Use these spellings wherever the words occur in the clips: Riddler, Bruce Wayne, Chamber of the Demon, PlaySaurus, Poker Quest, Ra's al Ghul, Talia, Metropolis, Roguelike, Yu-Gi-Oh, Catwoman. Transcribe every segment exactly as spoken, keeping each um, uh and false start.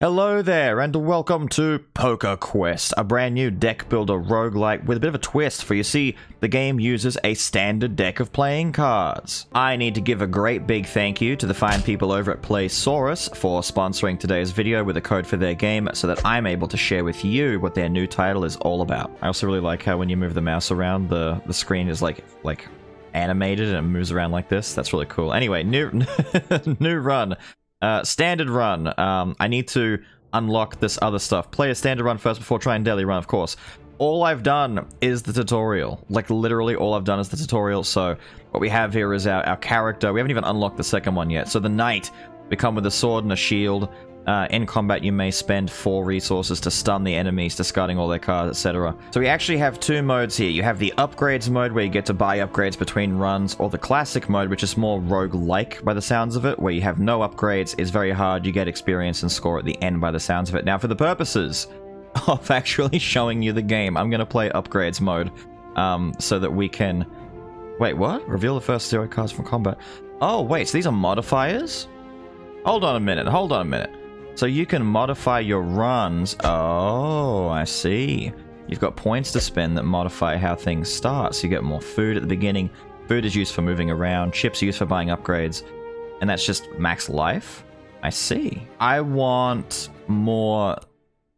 Hello there, and welcome to Poker Quest, a brand new deck builder roguelike with a bit of a twist, for you see, the game uses a standard deck of playing cards. I need to give a great big thank you to the fine people over at PlaySaurus for sponsoring today's video with a code for their game so that I'm able to share with you what their new title is all about. I also really like how when you move the mouse around, the, the screen is like... like animated and it moves around like this. That's really cool. Anyway, new, new run. Uh, standard run. Um, I need to unlock this other stuff. Play a standard run first before trying daily run, of course. All I've done is the tutorial. Like, literally all I've done is the tutorial. So what we have here is our, our character. We haven't even unlocked the second one yet. So the knight, we come with a sword and a shield. Uh, in combat, you may spend four resources to stun the enemies, discarding all their cards, et cetera. So we actually have two modes here. You have the upgrades mode, where you get to buy upgrades between runs, or the classic mode, which is more roguelike by the sounds of it, where you have no upgrades, it's very hard, you get experience and score at the end by the sounds of it. Now, for the purposes of actually showing you the game, I'm going to play upgrades mode, um, so that we can... Wait, what? Reveal the first zero cards from combat. Oh, wait, so these are modifiers? Hold on a minute, hold on a minute. So you can modify your runs. Oh, I see. You've got points to spend that modify how things start. So you get more food at the beginning. Food is used for moving around. Chips are used for buying upgrades. And that's just max life. I see. I want more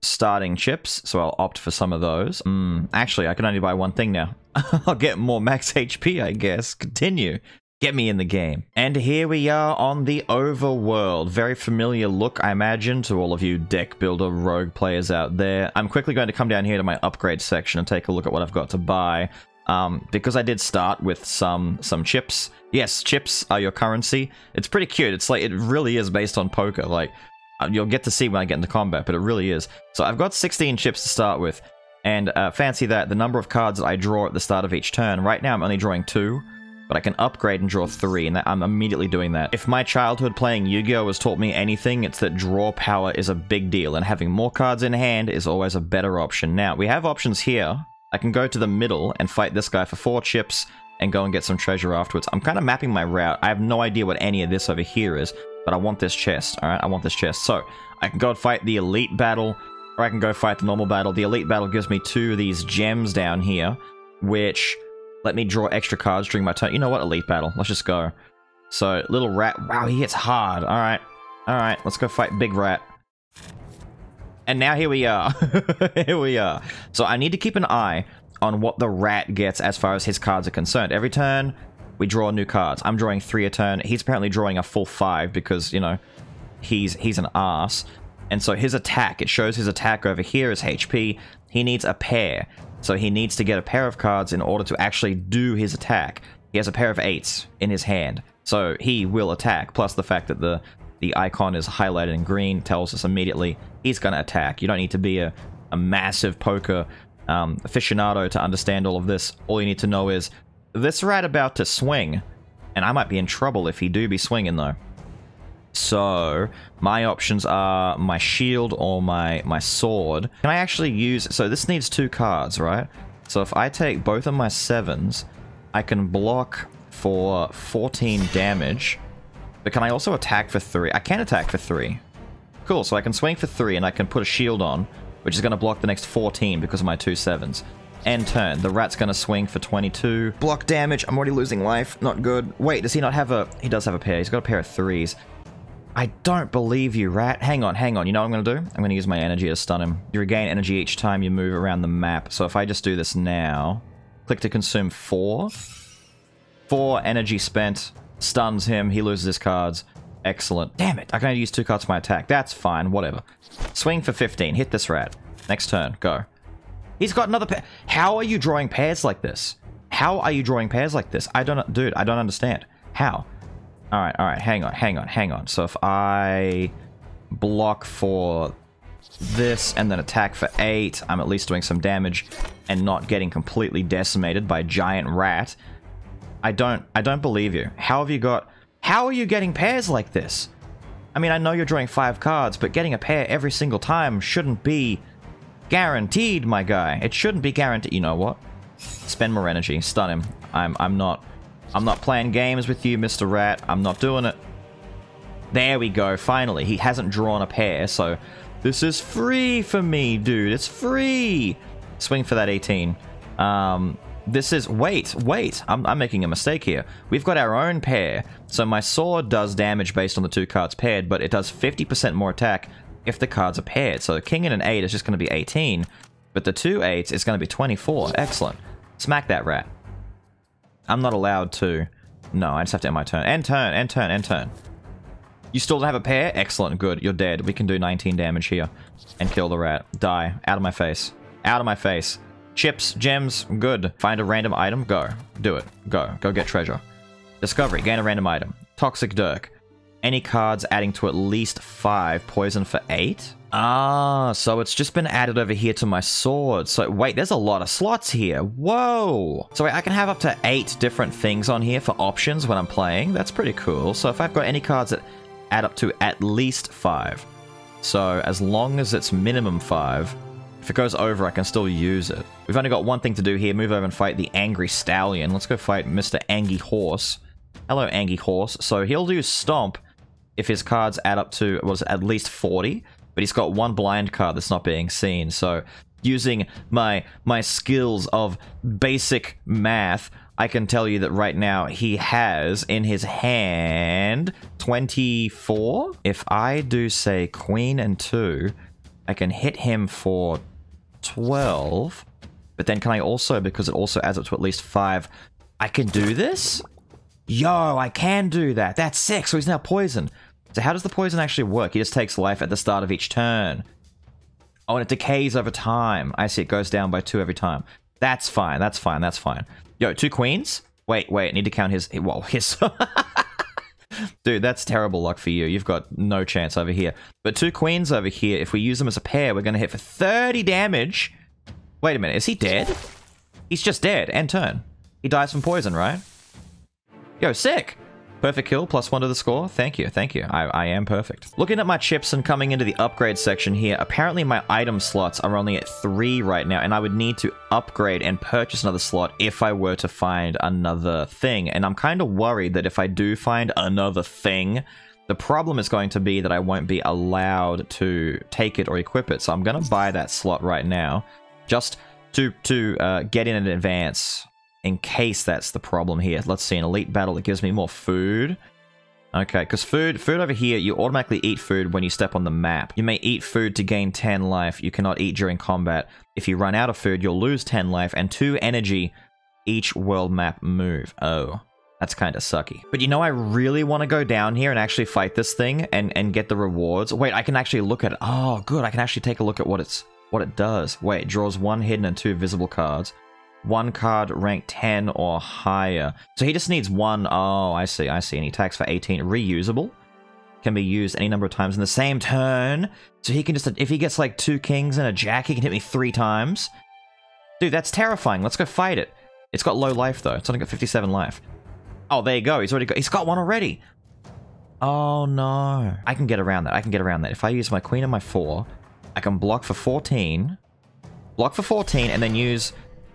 starting chips, so I'll opt for some of those. Mm, actually, I can only buy one thing now. I'll get more max H P, I guess. Continue. Get me in the game. And here we are on the overworld. Very familiar look, I imagine, to all of you deck builder rogue players out there. I'm quickly going to come down here to my upgrade section and take a look at what I've got to buy. Um, because I did start with some some chips. Yes, chips are your currency. It's pretty cute. It's like, it really is based on poker. Like, you'll get to see when I get into combat, but it really is. So I've got sixteen chips to start with. And uh, fancy that, the number of cards that I draw at the start of each turn. Right now I'm only drawing two. But I can upgrade and draw three, and I'm immediately doing that. If my childhood playing Yu-Gi-Oh has taught me anything, it's that draw power is a big deal, and having more cards in hand is always a better option. Now, we have options here. I can go to the middle and fight this guy for four chips, and go and get some treasure afterwards. I'm kind of mapping my route. I have no idea what any of this over here is, but I want this chest, alright? I want this chest. So, I can go and fight the elite battle, or I can go fight the normal battle. The elite battle gives me two of these gems down here, which... let me draw extra cards during my turn. You know what? Elite battle. Let's just go. So, little rat. Wow, he hits hard. All right. All right. Let's go fight big rat. And now here we are. Here we are. So, I need to keep an eye on what the rat gets as far as his cards are concerned. Every turn, we draw new cards. I'm drawing three a turn. He's apparently drawing a full five because, you know, he's he's an ass. And so, his attack. It shows his attack over here is H P. He needs a pair. So he needs to get a pair of cards in order to actually do his attack. He has a pair of eights in his hand, so he will attack. Plus the fact that the, the icon is highlighted in green tells us immediately he's going to attack. You don't need to be a, a massive poker um, aficionado to understand all of this. All you need to know is, this rat about to swing, and I might be in trouble if he do be swinging though. So, my options are my shield or my, my sword. Can I actually use... so this needs two cards, right? So if I take both of my sevens, I can block for fourteen damage. But can I also attack for three? I can attack for three. Cool, so I can swing for three and I can put a shield on, which is going to block the next fourteen because of my two sevens. End turn. The rat's going to swing for twenty-two. Block damage. I'm already losing life. Not good. Wait, does he not have a... he does have a pair. He's got a pair of threes. I don't believe you, rat. Hang on, hang on. You know what I'm going to do? I'm going to use my energy to stun him. You regain energy each time you move around the map. So if I just do this now, click to consume four. Four energy spent. Stuns him. He loses his cards. Excellent. Damn it. I can only use two cards for my attack. That's fine. Whatever. Swing for fifteen. Hit this rat. Next turn. Go. He's got another pair. How are you drawing pairs like this? How are you drawing pairs like this? I don't... dude, I don't understand. How? All right, all right, hang on, hang on, hang on. So if I block for this and then attack for eight, I'm at least doing some damage and not getting completely decimated by giant rat. I don't, I don't believe you. How have you got, how are you getting pairs like this? I mean, I know you're drawing five cards, but getting a pair every single time shouldn't be guaranteed, my guy. It shouldn't be guaranteed. You know what? Spend more energy, stun him. I'm, I'm not... I'm not playing games with you, Mister Rat. I'm not doing it. There we go, finally. He hasn't drawn a pair, so This is free for me, dude. It's free. Swing for that eighteen. Um, this is... Wait, wait. I'm, I'm making a mistake here. We've got our own pair. So my sword does damage based on the two cards paired, but it does fifty percent more attack if the cards are paired. So a king and an eight is just going to be eighteen, but the two eights is going to be twenty-four. Excellent. Smack that rat. I'm not allowed to... No, I just have to end my turn. End turn, end turn, end turn. You still don't have a pair? Excellent, good. You're dead. We can do nineteen damage here and kill the rat. Die. Out of my face. Out of my face. Chips, gems, good. Find a random item, go. Do it. Go. Go get treasure. Discovery, gain a random item. Toxic Dirk. Any cards adding to at least five. Poison for eight? Ah, so it's just been added over here to my sword. So wait, there's a lot of slots here. Whoa! So wait, I can have up to eight different things on here for options when I'm playing. That's pretty cool. So if I've got any cards that add up to at least five. So as long as it's minimum five, if it goes over, I can still use it. We've only got one thing to do here. Move over and fight the angry stallion. Let's go fight Mister Angry Horse. Hello, Angry Horse. So he'll do Stomp if his cards add up to, well, at least forty. But he's got one blind card that's not being seen. So using my my skills of basic math, I can tell you that right now he has in his hand twenty-four. If I do say queen and two, I can hit him for twelve. But then can I also, because it also adds up to at least five, I can do this? Yo, I can do that. That's six, so he's now poisoned. So how does the poison actually work? He just takes life at the start of each turn. Oh, and it decays over time. I see, it goes down by two every time. That's fine, that's fine, that's fine. Yo, two queens? Wait, wait, I need to count his... Well, his... Dude, that's terrible luck for you. You've got no chance over here. But two queens over here, if we use them as a pair, we're going to hit for thirty damage. Wait a minute, is he dead? He's just dead, end turn. He dies from poison, right? Yo, sick! Perfect kill, plus one to the score. Thank you, thank you. I, I am perfect. Looking at my chips and coming into the upgrade section here, apparently my item slots are only at three right now, and I would need to upgrade and purchase another slot if I were to find another thing. And I'm kind of worried that if I do find another thing, the problem is going to be that I won't be allowed to take it or equip it. So I'm going to buy that slot right now, just to, to uh, get in advance. In case that's the problem here. Let's see, an elite battle that gives me more food. Okay, because food food over here, you automatically eat food when you step on the map. You may eat food to gain ten life. You cannot eat during combat. If you run out of food, you'll lose ten life and two energy each world map move. Oh, that's kind of sucky. But you know, I really want to go down here and actually fight this thing and, and get the rewards. Wait, I can actually look at it. Oh, good. I can actually take a look at what it's what it does. Wait, it draws one hidden and two visible cards. One card rank ten or higher. So he just needs one. Oh, I see, I see. And he attacks for eighteen. Reusable. Can be used any number of times in the same turn. So he can just... If he gets like two kings and a jack, he can hit me three times. Dude, that's terrifying. Let's go fight it. It's got low life, though. It's only got fifty-seven life. Oh, there you go. He's already got... He's got one already. Oh, no. I can get around that. I can get around that. If I use my queen and my four, I can block for fourteen. Block for fourteen and then use...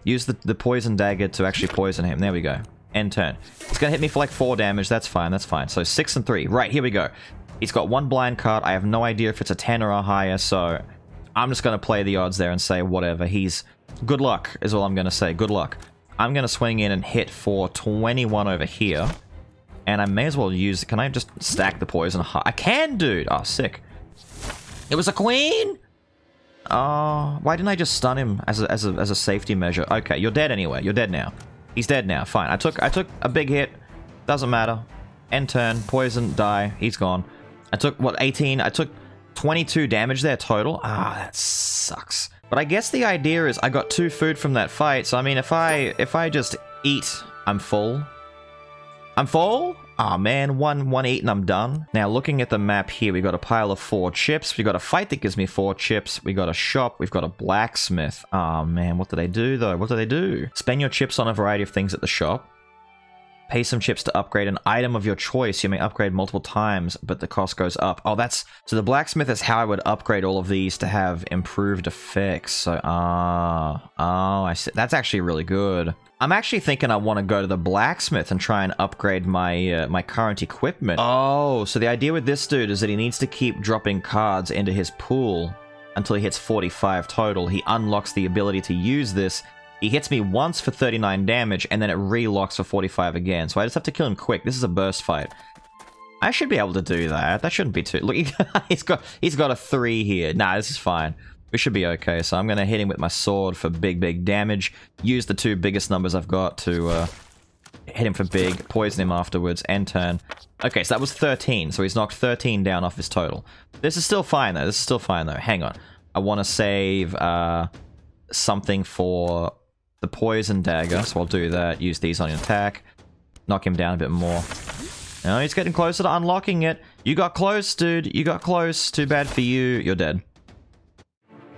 Use the, the poison dagger to actually poison him. There we go. End turn. It's going to hit me for like four damage. That's fine. That's fine. So six and three. Right, here we go. He's got one blind card. I have no idea if it's a ten or a higher. So I'm just going to play the odds there and say whatever. He's... Good luck is all I'm going to say. Good luck. I'm going to swing in and hit for twenty-one over here. And I may as well use... Can I just stack the poison? I can, dude. Oh, sick. It was a queen? Oh, why didn't I just stun him as a, as a, as a safety measure? Okay, you're dead anyway. You're dead now. He's dead now. Fine. I took I took a big hit. Doesn't matter. End turn. Poison. Die. He's gone. I took, what, eighteen? I took twenty-two damage there total. Ah, that sucks. But I guess the idea is I got two food from that fight. So, I mean, if I if I just eat, I'm full. I'm full? Aw, oh, man, one one eat and I'm done. Now, looking at the map here, we got a pile of four chips. We got a fight that gives me four chips. We got a shop. We've got a blacksmith. Aw, oh, man, what do they do, though? What do they do? Spend your chips on a variety of things at the shop. Pay some chips to upgrade an item of your choice. You may upgrade multiple times, but the cost goes up. Oh, that's... So the blacksmith is how I would upgrade all of these to have improved effects. So, ah... Uh, oh, I see. That's actually really good. I'm actually thinking I want to go to the blacksmith and try and upgrade my uh, my current equipment. Oh, so the idea with this dude is that he needs to keep dropping cards into his pool until he hits forty-five total. He unlocks the ability to use this. He hits me once for thirty-nine damage, and then it relocks for forty-five again. So I just have to kill him quick. This is a burst fight. I should be able to do that. That shouldn't be too... Look, he's got he's got a three here. Nah, this is fine. We should be okay. So I'm going to hit him with my sword for big, big damage. Use the two biggest numbers I've got to uh, hit him for big, poison him afterwards, end turn. Okay, so that was thirteen. So he's knocked thirteen down off his total. This is still fine, though. This is still fine, though. Hang on. I want to save uh, something for... the poison dagger, so I'll do that. Use these on your attack. Knock him down a bit more. Oh, he's getting closer to unlocking it. You got close, dude. You got close. Too bad for you. You're dead.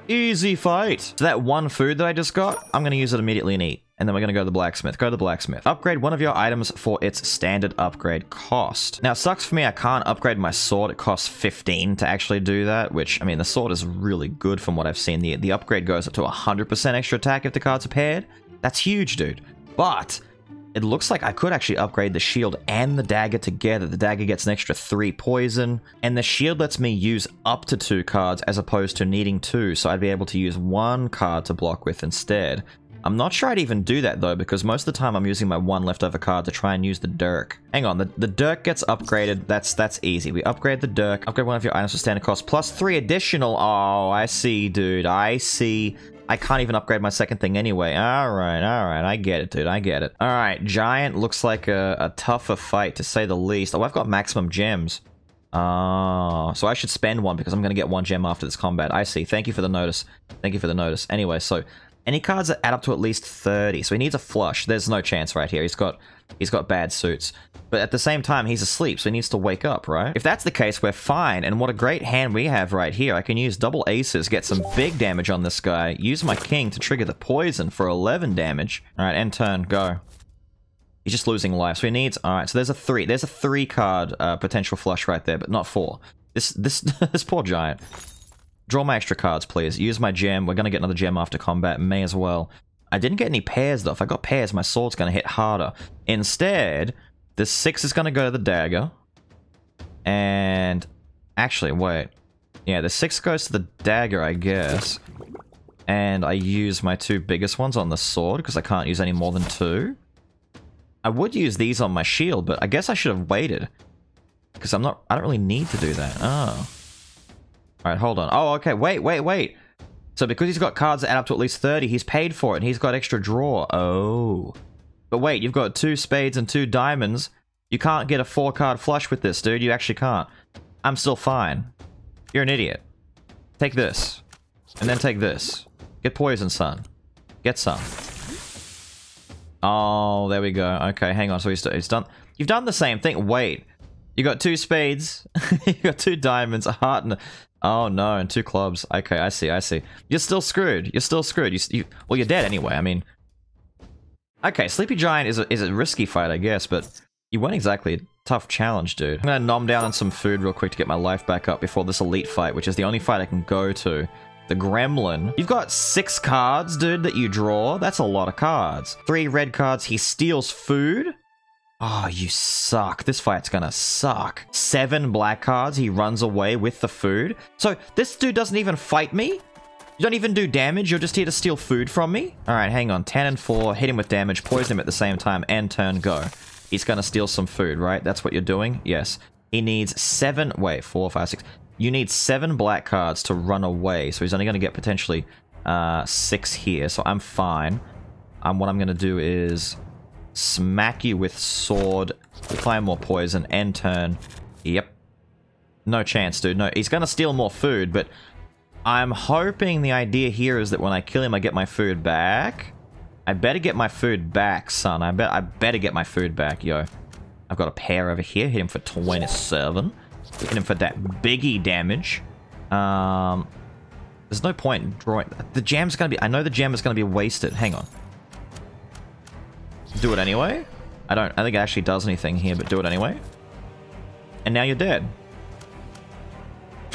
Easy fight. So that one food that I just got, I'm going to use it immediately and eat. And then we're going to go to the blacksmith. Go to the blacksmith. Upgrade one of your items for its standard upgrade cost. Now, sucks for me. I can't upgrade my sword. It costs fifteen to actually do that, which, I mean, the sword is really good from what I've seen. The, the upgrade goes up to one hundred percent extra attack if the cards are paired. That's huge, dude. But it looks like I could actually upgrade the shield and the dagger together. The dagger gets an extra three poison, and the shield lets me use up to two cards as opposed to needing two, so I'd be able to use one card to block with instead. I'm not sure I'd even do that, though, because most of the time I'm using my one leftover card to try and use the dirk. Hang on, the, the dirk gets upgraded. That's that's easy. We upgrade the dirk. Upgrade one of your items for standard cost. Plus three additional. Oh, I see, dude. I see. I can't even upgrade my second thing anyway. All right, all right. I get it, dude. I get it. All right, giant looks like a, a tougher fight, to say the least. Oh, I've got maximum gems. Oh, so I should spend one because I'm going to get one gem after this combat. I see. Thank you for the notice. Thank you for the notice. Anyway, so... any cards that add up to at least thirty, so he needs a flush. There's no chance right here. He's got he's got bad suits. But at the same time, he's asleep, so he needs to wake up, right? If that's the case, we're fine. And what a great hand we have right here. I can use double aces, get some big damage on this guy, use my king to trigger the poison for eleven damage. All right, end turn, go. He's just losing life, so he needs... All right, so there's a three. There's a three-card uh, potential flush right there, but not four. This, this, this poor giant... Draw my extra cards, please. Use my gem. We're going to get another gem after combat. May as well. I didn't get any pairs, though. If I got pairs, my sword's going to hit harder. Instead, the six is going to go to the dagger. And... actually, wait. Yeah, the six goes to the dagger, I guess. And I use my two biggest ones on the sword, because I can't use any more than two. I would use these on my shield, but I guess I should have waited. Because I'm not... I don't really need to do that. Oh... Alright, hold on. Oh, okay. Wait, wait, wait. So because he's got cards that add up to at least thirty, he's paid for it, and he's got extra draw. Oh. But wait, you've got two spades and two diamonds. You can't get a four-card flush with this, dude. You actually can't. I'm still fine. You're an idiot. Take this. And then take this. Get poison, son. Get some. Oh, there we go. Okay, hang on. So he's, he's done... You've done the same thing. Wait. You got two spades, you got two diamonds, a heart and a... Oh no, and two clubs. Okay, I see, I see. You're still screwed. You're still screwed. You, you, well, you're dead anyway, I mean... Okay, Sleepy Giant is a, is a risky fight, I guess, but... You weren't exactly a tough challenge, dude. I'm gonna nom down on some food real quick to get my life back up before this elite fight, which is the only fight I can go to. The Gremlin. You've got six cards, dude, that you draw. That's a lot of cards. Three red cards. He steals food. Oh, you suck. This fight's gonna suck. Seven black cards. He runs away with the food. So this dude doesn't even fight me? You don't even do damage? You're just here to steal food from me? All right, hang on. Ten and four. Hit him with damage. Poison him at the same time. End turn, go. He's gonna steal some food, right? That's what you're doing? Yes. He needs seven... Wait, four, five, six... You need seven black cards to run away. So he's only gonna get potentially uh, six here. So I'm fine. Um, what I'm gonna do is... smack you with sword, apply more poison, end turn. Yep. No chance, dude. No, he's gonna steal more food, but I'm hoping the idea here is that when I kill him, I get my food back. I better get my food back, son. I bet I better get my food back, yo. I've got a pair over here. Hit him for twenty-seven. Hit him for that biggie damage. Um, there's no point in drawing. The gem's gonna be... I know the gem is gonna be wasted. Hang on. Do it anyway? I don't I think it actually does anything here, but do it anyway. And now you're dead.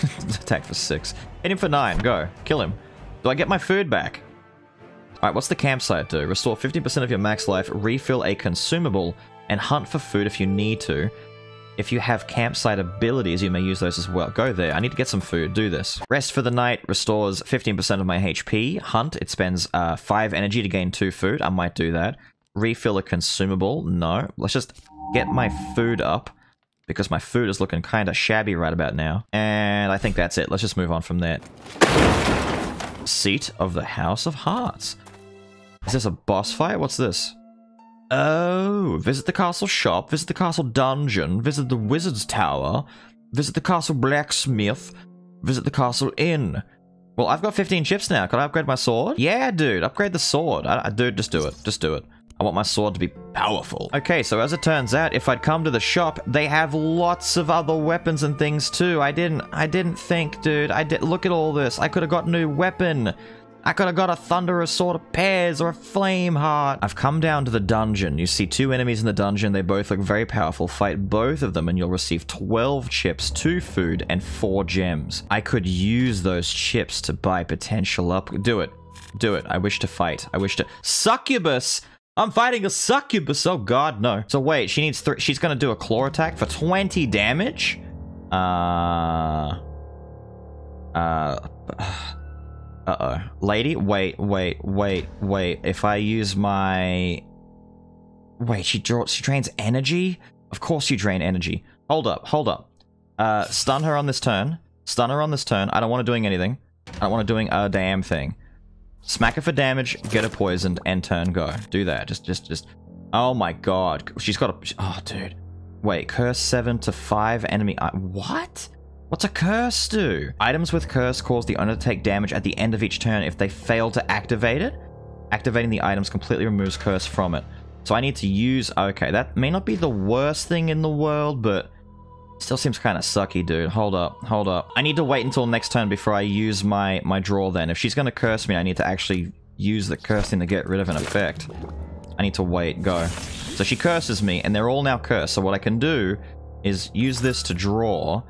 Attack for six. Hit him for nine. Go. Kill him. Do I get my food back? Alright, what's the campsite do? Restore fifty percent of your max life, refill a consumable, and hunt for food if you need to. If you have campsite abilities, you may use those as well. Go there. I need to get some food. Do this. Rest for the night restores fifteen percent of my H P. Hunt. It spends uh, five energy to gain two food. I might do that. Refill a consumable. No. Let's just get my food up, because my food is looking kind of shabby right about now. And I think that's it. Let's just move on from there. Seat of the House of Hearts. Is this a boss fight? What's this? Oh, visit the castle shop, visit the castle dungeon, visit the wizard's tower, visit the castle blacksmith, visit the castle inn. Well, I've got fifteen chips now. Can I upgrade my sword? Yeah, dude, upgrade the sword. I, I, dude, just do it. Just do it. I want my sword to be powerful. Okay, so as it turns out, if I'd come to the shop, they have lots of other weapons and things too. I didn't, I didn't think, dude. I did. Look at all this. I could have got a new weapon. I could have got a thunderous sword of pears or a flame heart. I've come down to the dungeon. You see two enemies in the dungeon. They both look very powerful. Fight both of them and you'll receive twelve chips, two food, and four gems. I could use those chips to buy potential up. Do it. Do it. I wish to fight. I wish to... Succubus! I'm fighting a succubus! Oh god, no. So wait, she needs three... She's gonna do a claw attack for twenty damage? Uh... Uh... Uh-oh. Lady? Wait, wait, wait, wait. If I use my... Wait, she draws... She drains energy? Of course you drain energy. Hold up, hold up. Uh, stun her on this turn. Stun her on this turn. I don't want her doing anything. I don't want her doing a damn thing. Smack her for damage, get her poisoned, and turn go. Do that. Just, just, just... Oh my god. She's got a... Oh, dude. Wait, curse seven to five enemy... What? What's a curse do? Items with curse cause the owner to take damage at the end of each turn if they fail to activate it. Activating the items completely removes curse from it. So I need to use... Okay, that may not be the worst thing in the world, but... Still seems kind of sucky, dude. Hold up, hold up. I need to wait until next turn before I use my, my draw then. If she's going to curse me, I need to actually use the curse thing to get rid of an effect. I need to wait. Go. So she curses me, and they're all now cursed. So what I can do is use this to draw...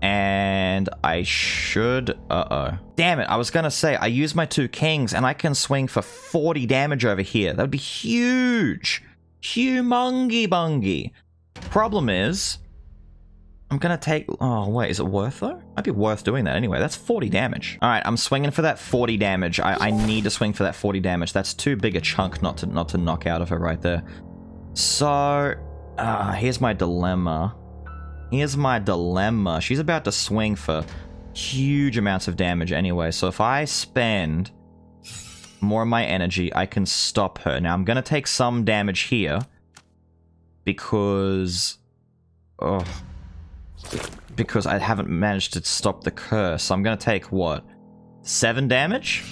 And I should... Uh-oh. Damn it, I was gonna say, I use my two kings and I can swing for forty damage over here. That would be huge! Humongy bungy! Problem is... I'm gonna take... Oh, wait, is it worth though? Might be worth doing that anyway. That's forty damage. Alright, I'm swinging for that forty damage. I, I need to swing for that forty damage. That's too big a chunk not to, not to knock out of her right there. So... Uh, here's my dilemma. Here's my dilemma. She's about to swing for huge amounts of damage anyway. So if I spend more of my energy, I can stop her. Now, I'm going to take some damage here because... Oh, because I haven't managed to stop the curse. So I'm going to take, what, seven damage?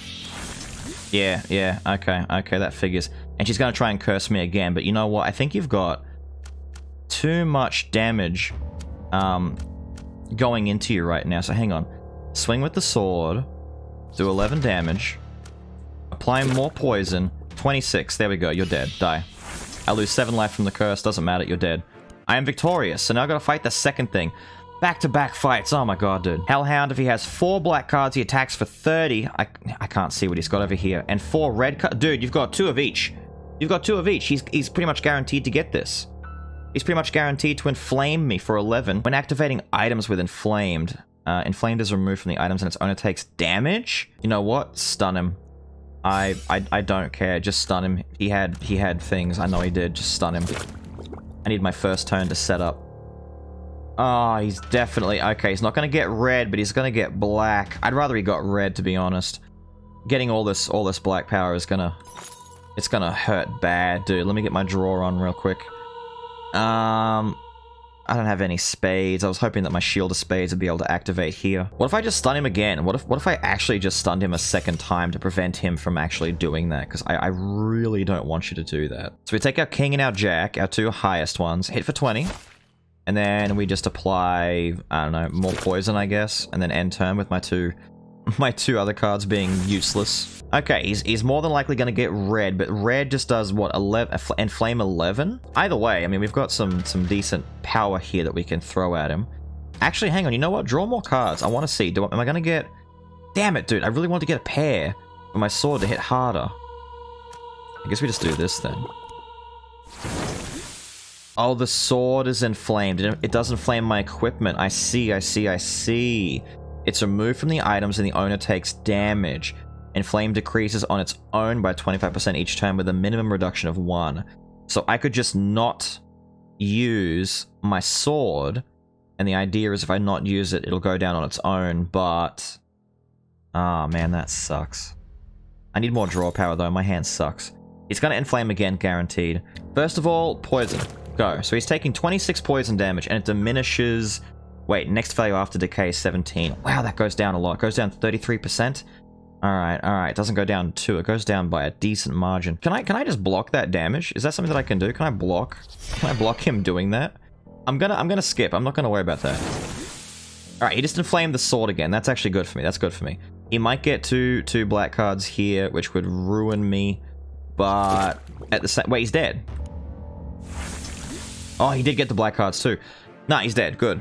Yeah, yeah. Okay, okay. That figures. And she's going to try and curse me again. But you know what? I think you've got too much damage... Um, going into you right now, so hang on. Swing with the sword, do eleven damage, apply more poison, twenty-six, there we go, you're dead, die. I lose seven life from the curse, doesn't matter, you're dead. I am victorious, so now I gotta fight the second thing. Back-to-back fights, oh my god, dude. Hellhound, if he has four black cards, he attacks for thirty. I, I can't see what he's got over here. And four red cards, dude, you've got two of each. You've got two of each, he's, he's pretty much guaranteed to get this. He's pretty much guaranteed to inflame me for eleven. When activating items with inflamed, uh, inflamed is removed from the items and its owner takes damage. You know what? Stun him. I, I I don't care. Just stun him. He had he had things. I know he did. Just stun him. I need my first turn to set up. Oh, he's definitely okay. He's not gonna get red, but he's gonna get black. I'd rather he got red, to be honest. Getting all this all this black power is gonna it's gonna hurt bad, dude. Let me get my draw on real quick. Um, I don't have any spades. I was hoping that my shield of spades would be able to activate here. What if I just stun him again? What if what if I actually just stunned him a second time to prevent him from actually doing that? Because I, I really don't want you to do that. So we take our king and our jack, our two highest ones, hit for twenty. And then we just apply, I don't know, more poison, I guess. And then end turn with my two my two other cards being useless. Okay, he's, he's more than likely going to get red, but red just does what, eleven and flame eleven? Either way, I mean, we've got some some decent power here that we can throw at him. Actually, hang on, you know what? Draw more cards. I want to see. Do I, am I going to get... Damn it, dude. I really want to get a pair for my sword to hit harder. I guess we just do this then. Oh, the sword is inflamed. It does inflame my equipment. I see, I see, I see. It's removed from the items and the owner takes damage. Inflame decreases on its own by twenty-five percent each time with a minimum reduction of one. So I could just not use my sword. And the idea is if I not use it, it'll go down on its own, but... Ah, man, that sucks. I need more draw power, though. My hand sucks. He's going to inflame again, guaranteed. First of all, poison. Go. So he's taking twenty-six poison damage, and it diminishes... Wait, next value after decay is seventeen. Wow, that goes down a lot. It goes down thirty-three percent. Alright, alright. It doesn't go down two. It goes down by a decent margin. Can I, can I just block that damage? Is that something that I can do? Can I block? Can I block him doing that? I'm gonna, I'm gonna skip. I'm not gonna worry about that. Alright, he just inflamed the sword again. That's actually good for me. That's good for me. He might get two, two black cards here, which would ruin me, but at the same... Wait, he's dead. Oh, he did get the black cards too. Nah, he's dead. Good.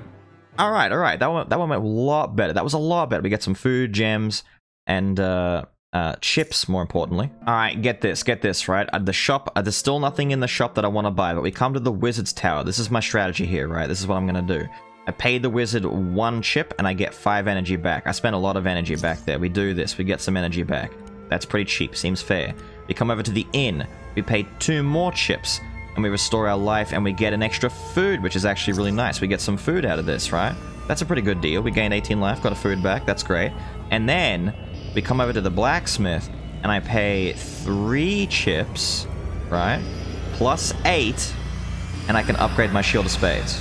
All right, all right. That one, that one went a lot better. That was a lot better. We get some food, gems, and uh, uh, chips, more importantly. All right, get this, get this, right? At the shop, uh, there's still nothing in the shop that I want to buy, but we come to the wizard's tower. This is my strategy here, right? This is what I'm going to do. I paid the wizard one chip, and I get five energy back. I spent a lot of energy back there. We do this. We get some energy back. That's pretty cheap. Seems fair. We come over to the inn. We pay two more chips. And we restore our life, and we get an extra food, which is actually really nice. We get some food out of this, right? That's a pretty good deal. We gained eighteen life, got a food back. That's great. And then we come over to the blacksmith, and I pay three chips, right? Plus eight, and I can upgrade my shield of spades.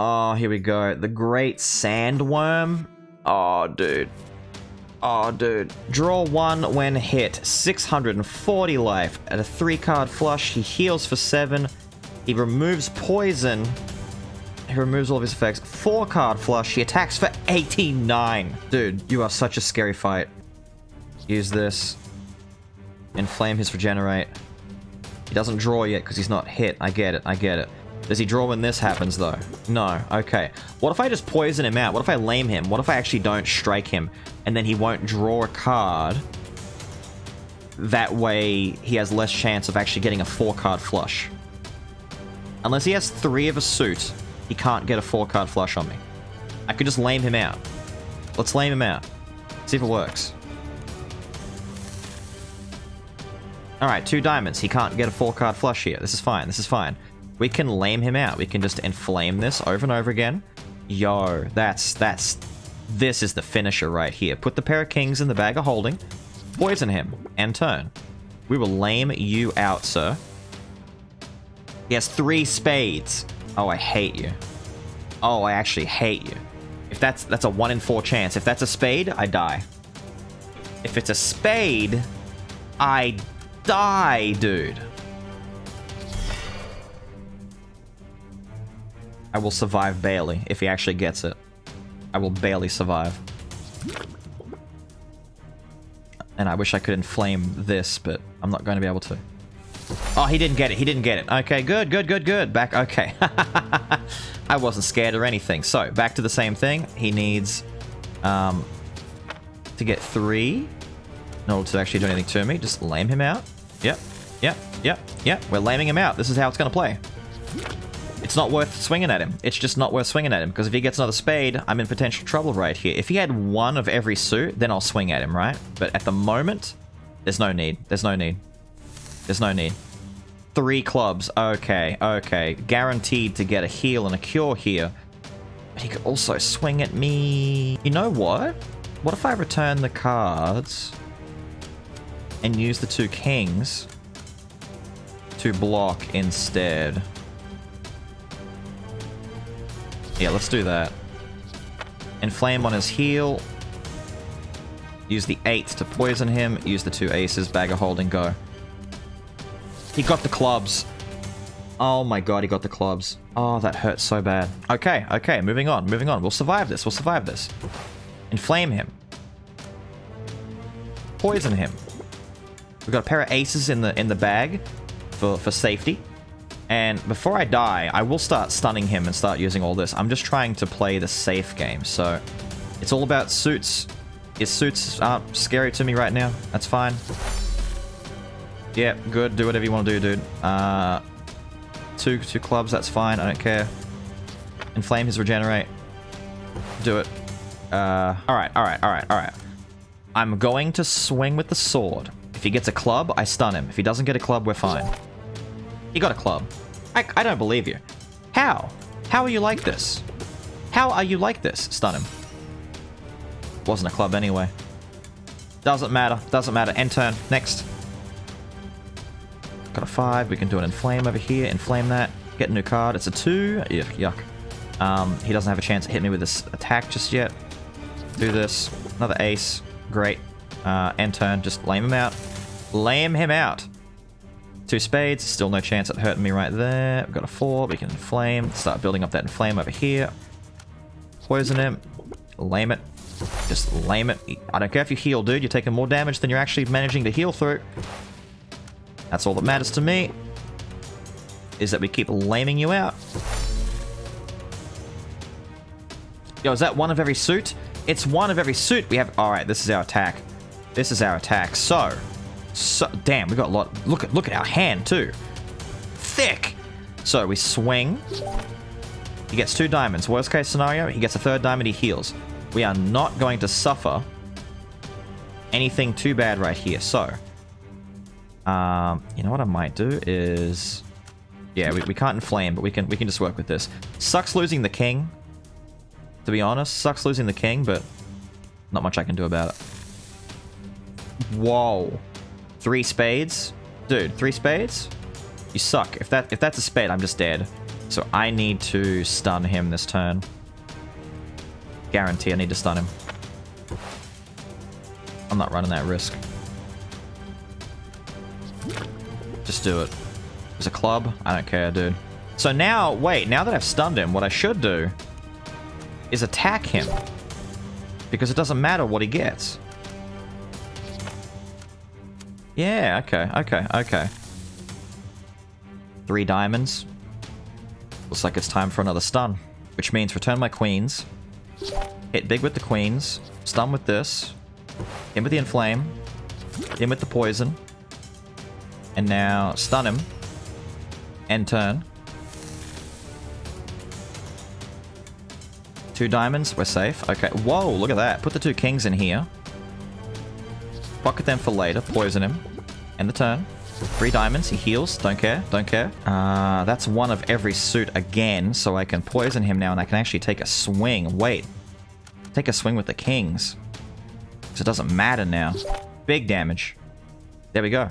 Oh, here we go. The great sandworm. Oh, dude. Oh, dude. Draw one when hit. six hundred forty life. At a three-card flush, he heals for seven. He removes poison. He removes all of his effects. Four-card flush. He attacks for eighty-nine. Dude, you are such a scary fight. Use this. Inflame his regenerate. He doesn't draw yet because he's not hit. I get it. I get it. Does he draw when this happens, though? No. Okay. What if I just poison him out? What if I lame him? What if I actually don't strike him? And then he won't draw a card. That way, he has less chance of actually getting a four-card flush. Unless he has three of a suit, he can't get a four-card flush on me. I could just lame him out. Let's lame him out. See if it works. Alright, two diamonds. He can't get a four-card flush here. This is fine. This is fine. We can lame him out. We can just inflame this over and over again. Yo, that's, that's, this is the finisher right here. Put the pair of kings in the bag of holding, poison him, and turn. We will lame you out, sir. He has three spades. Oh, I hate you. Oh, I actually hate you. If that's, that's a one in four chance. If that's a spade, I die. If it's a spade, I die, dude. I will survive Bailey if he actually gets it. I will barely survive. And I wish I could inflame this, but I'm not going to be able to. Oh, he didn't get it. He didn't get it. Okay, good, good, good, good. Back, okay. I wasn't scared or anything. So, back to the same thing. He needs um, to get three in order to actually do anything to me. Just lame him out. Yep, yep, yep, yep. We're laming him out. This is how it's going to play. It's not worth swinging at him. It's just not worth swinging at him, because if he gets another spade, I'm in potential trouble right here. If he had one of every suit, then I'll swing at him, right? But at the moment, there's no need. There's no need. There's no need. Three clubs. Okay, okay. Guaranteed to get a heal and a cure here. But he could also swing at me. You know what? What if I return the cards and use the two kings to block instead? Yeah, let's do that. Inflame on his heel. Use the eight to poison him. Use the two aces, bag of holding, go. He got the clubs. Oh my god, he got the clubs. Oh, that hurts so bad. Okay, okay, moving on, moving on. We'll survive this, we'll survive this. Inflame him. Poison him. We've got a pair of aces in the in the bag for, for safety. And before I die, I will start stunning him and start using all this. I'm just trying to play the safe game, so... It's all about suits. His suits aren't scary to me right now. That's fine. Yeah, good. Do whatever you want to do, dude. Uh, two, two clubs, that's fine. I don't care. Inflame his regenerate. Do it. Uh, alright, alright, alright, alright. I'm going to swing with the sword. If he gets a club, I stun him. If he doesn't get a club, we're fine. He got a club. I, I don't believe you. How? How are you like this? How are you like this? Stun him. Wasn't a club anyway. Doesn't matter. Doesn't matter. End turn. Next. Got a five. We can do an inflame over here. Inflame that. Get a new card. It's a two. Yuck. Yuck. Um, he doesn't have a chance to hit me with this attack just yet. Do this. Another ace. Great. Uh, end turn. Just lame him out. Lame him out. Two spades, still no chance at hurting me right there. We've got a four, we can inflame. Start building up that inflame over here. Poison him. Lame it. Just lame it. I don't care if you heal, dude. You're taking more damage than you're actually managing to heal through. That's all that matters to me. Is that we keep laming you out. Yo, is that one of every suit? It's one of every suit. We have... Alright, this is our attack. This is our attack. So... So, damn, we got a lot. Look at look at our hand too. Thick. So we swing. He gets two diamonds. Worst case scenario, he gets a third diamond. He heals. We are not going to suffer anything too bad right here. So, um, you know what I might do is, yeah, we, we can't inflame, but we can we can just work with this. Sucks losing the king. To be honest, sucks losing the king, but not much I can do about it. Whoa. Three spades? Dude, three spades? You suck. If that if that's a spade, I'm just dead. So I need to stun him this turn. Guarantee I need to stun him. I'm not running that risk. Just do it. There's a club. I don't care, dude. So now, wait, now that I've stunned him, what I should do is attack him. Because it doesn't matter what he gets. Yeah, okay, okay, okay. Three diamonds. Looks like it's time for another stun. Which means return my queens. Hit big with the queens. Stun with this. Hit with the inflame. Hit with the poison. And now stun him. End turn. Two diamonds, we're safe. Okay, whoa, look at that. Put the two kings in here. Pocket them for later. Poison him. End the turn. Three diamonds. He heals. Don't care. Don't care. Uh, that's one of every suit again, so I can poison him now, and I can actually take a swing. Wait. Take a swing with the kings. Because it doesn't matter now. Big damage. There we go.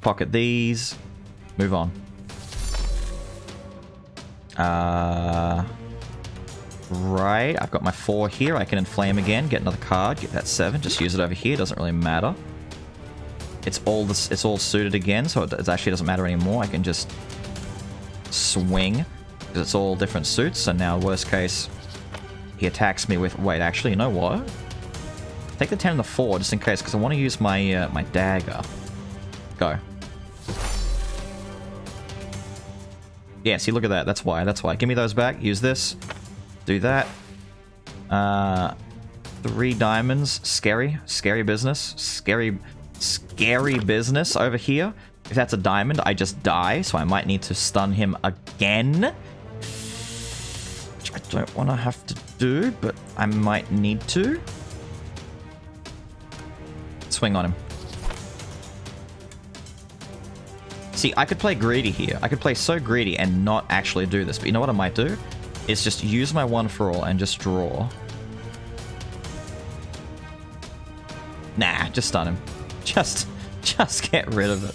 Pocket these. Move on. Uh... Right, I've got my four here. I can inflame again, get another card, get that seven. Just use it over here. Doesn't really matter. It's all this. It's all suited again, so it, it actually doesn't matter anymore. I can just swing. because it's all different suits, and now worst case, he attacks me with... Wait, actually, you know what? Take the ten and the four, just in case, because I want to use my uh, my dagger. Go. Yeah, see, look at that. That's why. That's why. Give me those back. Use this. Do that. Uh, three diamonds. Scary. Scary business. Scary... Scary business over here. If that's a diamond, I just die, so I might need to stun him again. Which I don't want to have to do, but I might need to. Swing on him. See, I could play greedy here. I could play so greedy and not actually do this, but you know what I might do? Is just use my one for all and just draw. Nah, just stun him. Just, just get rid of it.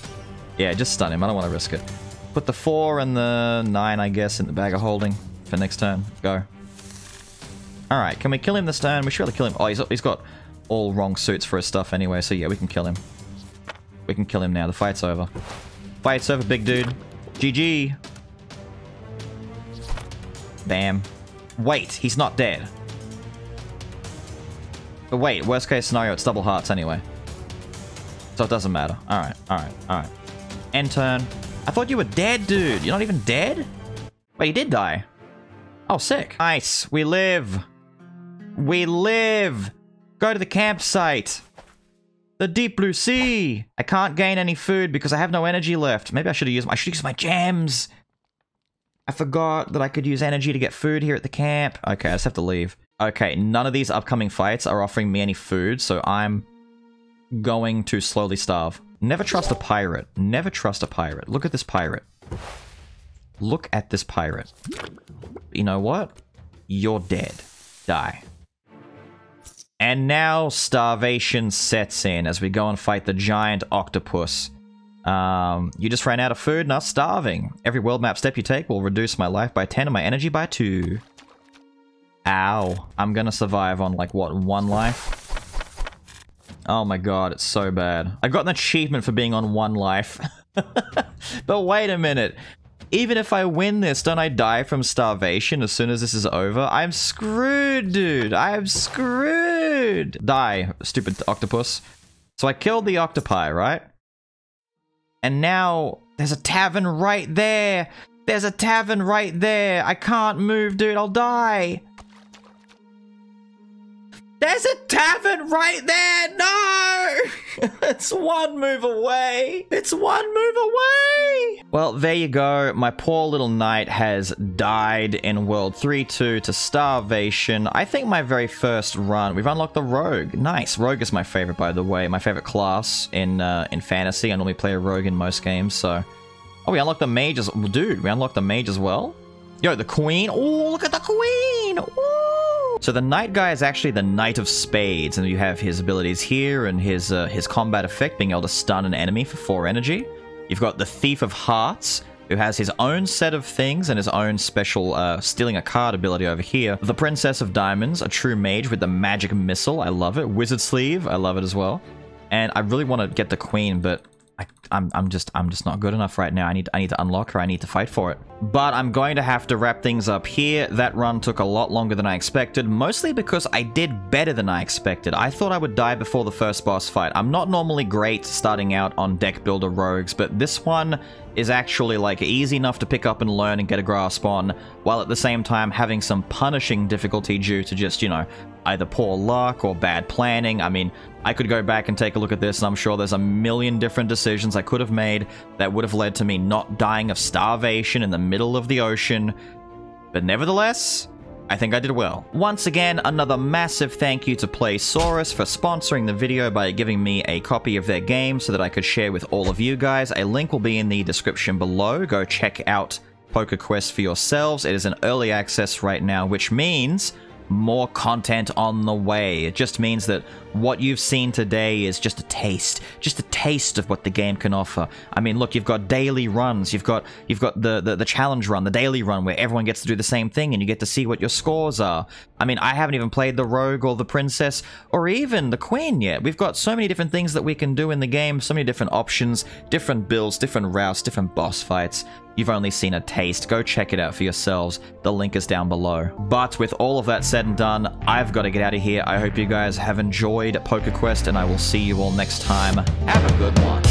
Yeah, just stun him. I don't want to risk it. Put the four and the nine, I guess, in the bag of holding for next turn. Go. Alright, can we kill him this turn? We should really kill him. Oh, he's, he's got all wrong suits for his stuff anyway, so yeah, we can kill him. We can kill him now. The fight's over. Fight's over, big dude. G G. Bam. Wait, he's not dead. But wait, worst case scenario, it's double hearts anyway. So it doesn't matter. Alright, alright, alright. End turn. I thought you were dead, dude. You're not even dead? Wait, you did die. Oh, sick. Nice. We live. We live. Go to the campsite. The deep blue sea. I can't gain any food because I have no energy left. Maybe I should have used my, I should use my gems. I forgot that I could use energy to get food here at the camp. Okay, I just have to leave. Okay, none of these upcoming fights are offering me any food, so I'm going to slowly starve. Never trust a pirate. Never trust a pirate. Look at this pirate. Look at this pirate. You know what? You're dead. Die. And now starvation sets in as we go and fight the giant octopus. Um, you just ran out of food and are starving. Every world map step you take will reduce my life by ten and my energy by two. Ow. I'm gonna survive on, like, what, one life? Oh my god, it's so bad. I got an achievement for being on one life. But wait a minute. Even if I win this, don't I die from starvation as soon as this is over? I'm screwed, dude. I'm screwed. Die, stupid octopus. So I killed the octopi, right? And now there's a tavern right there. There's a tavern right there. I can't move, dude. I'll die. There's a tavern right there! No! It's one move away! It's one move away! Well, there you go. My poor little knight has died in World three two to starvation. I think my very first run... We've unlocked the Rogue. Nice. Rogue is my favorite, by the way. My favorite class in uh, in fantasy. I normally play a Rogue in most games, so... Oh, we unlocked the Mage as... Dude, we unlocked the Mage as well? Yo, the Queen! Oh, look at the Queen! Ooh! So the Knight guy is actually the Knight of Spades, and you have his abilities here and his uh, his combat effect, being able to stun an enemy for four energy. You've got the Thief of Hearts, who has his own set of things and his own special uh, stealing a card ability over here. The Princess of Diamonds, a true mage with the magic missile. I love it. Wizard Sleeve, I love it as well. And I really want to get the Queen, but I, I'm I'm just I'm just not good enough right now. I need I need to unlock her. I need to fight for it. But I'm going to have to wrap things up here. That run took a lot longer than I expected, mostly because I did better than I expected. I thought I would die before the first boss fight. I'm not normally great starting out on deck builder rogues, but this one is actually like easy enough to pick up and learn and get a grasp on, while at the same time having some punishing difficulty due to just, you know, either poor luck or bad planning. I mean, I could go back and take a look at this, and I'm sure there's a million different decisions I could have made that would have led to me not dying of starvation in the middle of the ocean, but nevertheless, I think I did well. Once again, another massive thank you to PlaySaurus for sponsoring the video by giving me a copy of their game so that I could share with all of you guys. A link will be in the description below. Go check out Poker Quest for yourselves. It is in early access right now, which means more content on the way. It just means that What you've seen today is just a taste, just a taste of what the game can offer. I mean, look, you've got daily runs, you've got you've got the, the, the challenge run, the daily run where everyone gets to do the same thing and you get to see what your scores are. I mean, I haven't even played the rogue or the princess or even the queen yet. We've got so many different things that we can do in the game, so many different options, different builds, different routes, different boss fights. You've only seen a taste. Go check it out for yourselves. The link is down below. But with all of that said and done, I've got to get out of here. I hope you guys have enjoyed Poker Quest, and I will see you all next time. Have a good one.